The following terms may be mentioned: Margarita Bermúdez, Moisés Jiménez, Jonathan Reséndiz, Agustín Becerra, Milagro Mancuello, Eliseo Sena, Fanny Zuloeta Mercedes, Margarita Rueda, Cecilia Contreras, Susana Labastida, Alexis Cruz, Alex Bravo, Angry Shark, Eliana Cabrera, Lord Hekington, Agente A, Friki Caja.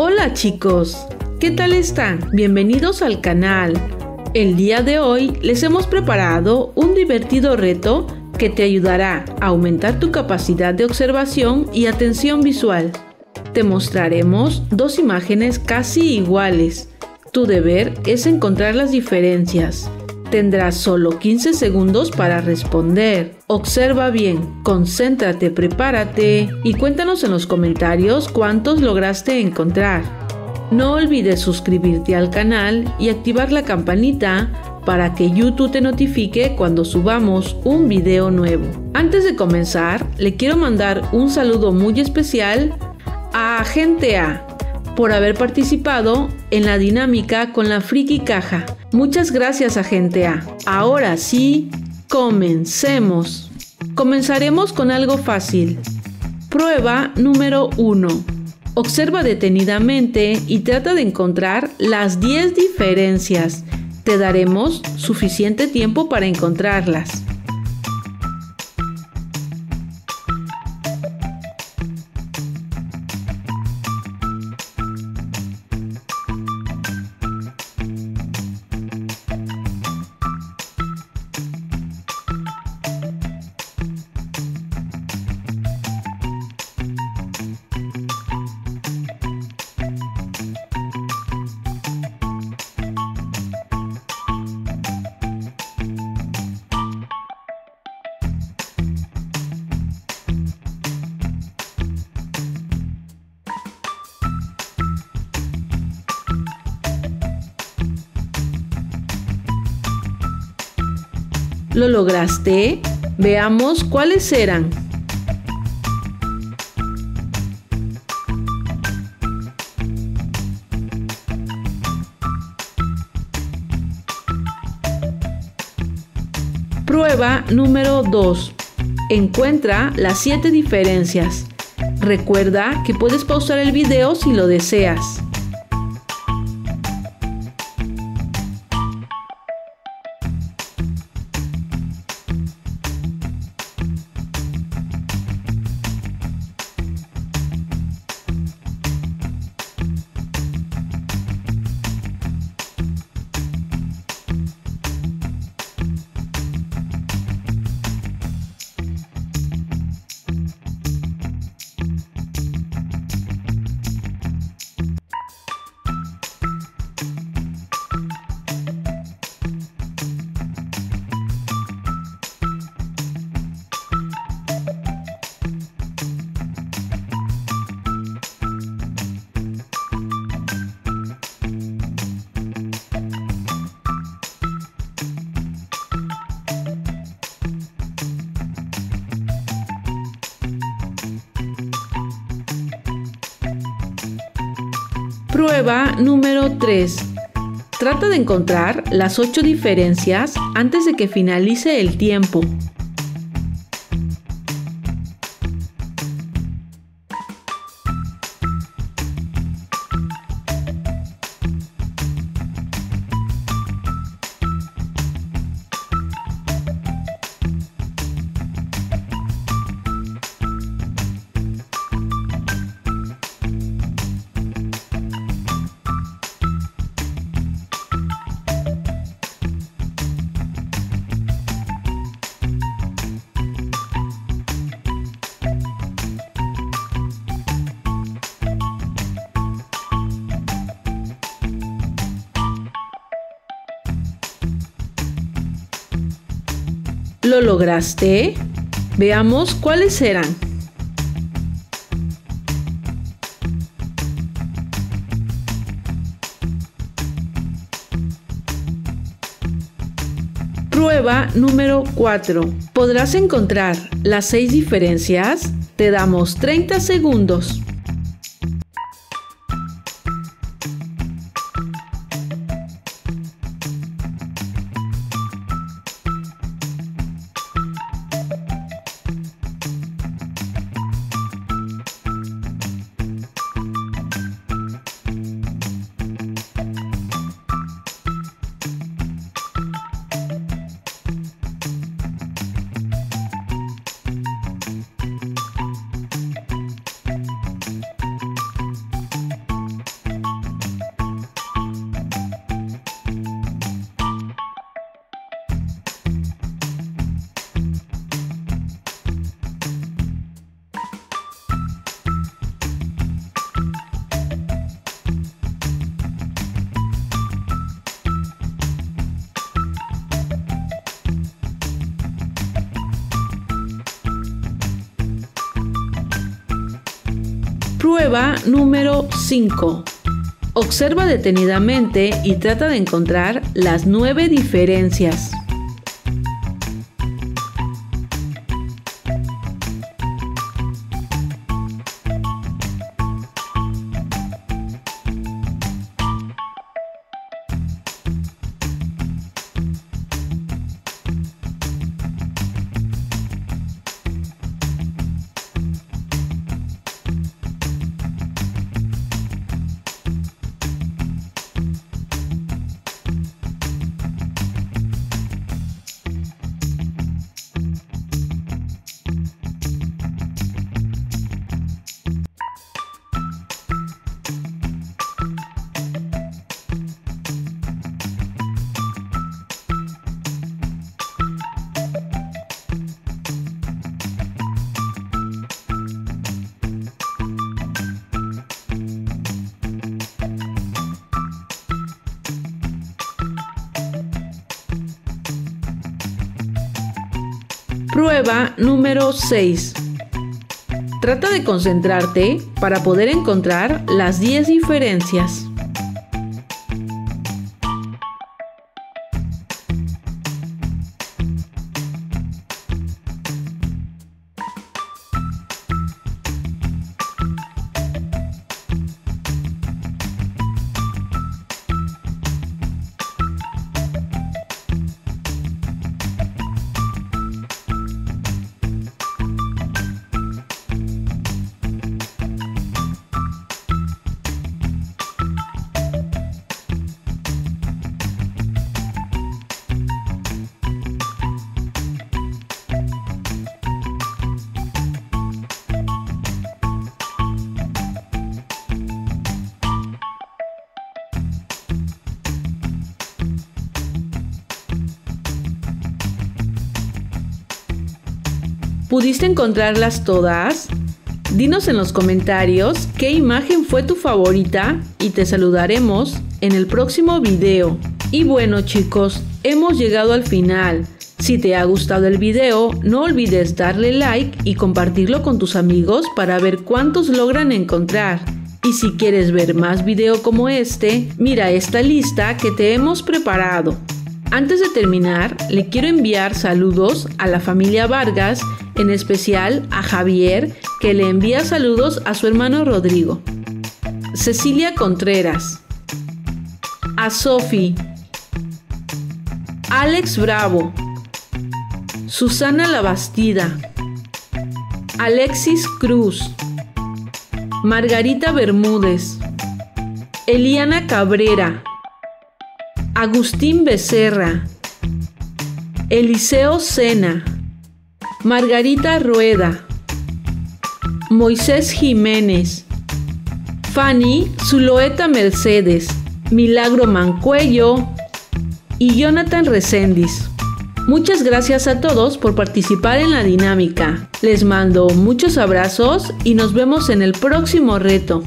Hola chicos, ¿qué tal están? Bienvenidos al canal. El día de hoy les hemos preparado un divertido reto que te ayudará a aumentar tu capacidad de observación y atención visual. Te mostraremos dos imágenes casi iguales. Tu deber es encontrar las diferencias. Tendrás solo 15 segundos para responder. Observa bien, concéntrate, prepárate y cuéntanos en los comentarios cuántos lograste encontrar. No olvides suscribirte al canal y activar la campanita para que YouTube te notifique cuando subamos un video nuevo. Antes de comenzar, le quiero mandar un saludo muy especial a Agente A por haber participado en la dinámica con la Friki Caja. Muchas gracias, Agente A. Ahora sí, comencemos. Comenzaremos con algo fácil. Prueba número 1. Observa detenidamente y trata de encontrar las 10 diferencias. Te daremos suficiente tiempo para encontrarlas. ¿Lo lograste? Veamos cuáles eran. Prueba número 2. Encuentra las 7 diferencias. Recuerda que puedes pausar el video si lo deseas. Prueba número 3. Trata de encontrar las 8 diferencias antes de que finalice el tiempo. ¿Lo lograste? Veamos cuáles eran. Prueba número 4. ¿Podrás encontrar las 6 diferencias? Te damos 30 segundos. Prueba número 5. Observa detenidamente y trata de encontrar las 9 diferencias. Prueba número 6. Trata de concentrarte para poder encontrar las 10 diferencias. ¿Pudiste encontrarlas todas? Dinos en los comentarios qué imagen fue tu favorita y te saludaremos en el próximo video. Y bueno chicos, hemos llegado al final. Si te ha gustado el video, no olvides darle like y compartirlo con tus amigos para ver cuántos logran encontrar. Y si quieres ver más video como este, mira esta lista que te hemos preparado. Antes de terminar, le quiero enviar saludos a la familia Vargas, en especial a Javier, que le envía saludos a su hermano Rodrigo, Cecilia Contreras, a Sofi, Alex Bravo, Susana Labastida, Alexis Cruz, Margarita Bermúdez, Eliana Cabrera, Agustín Becerra, Eliseo Sena, Margarita Rueda, Moisés Jiménez, Fanny Zuloeta Mercedes, Milagro Mancuello y Jonathan Reséndiz. Muchas gracias a todos por participar en la dinámica. Les mando muchos abrazos y nos vemos en el próximo reto.